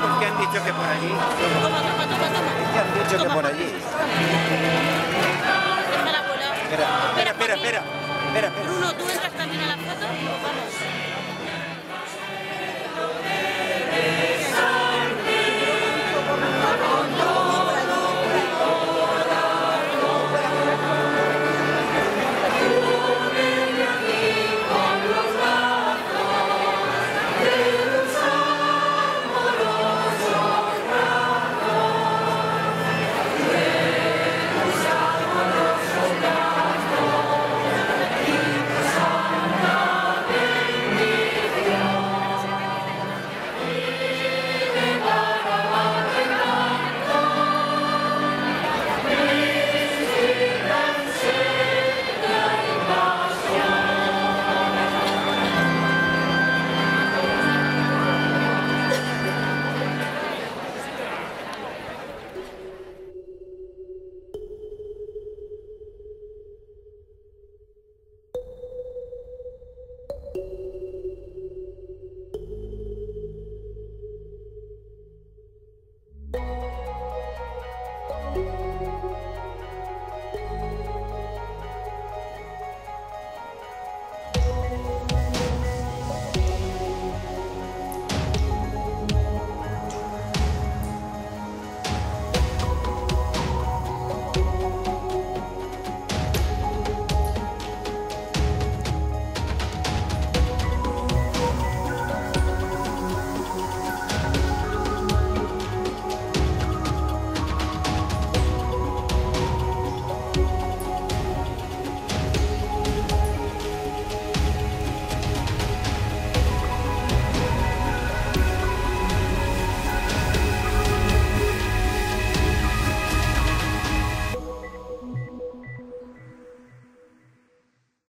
Porque han dicho que por allí. ¿Qué han dicho que por allí? Espera, espera, espera. Bruno, ¿tú entras también a la foto? Vamos.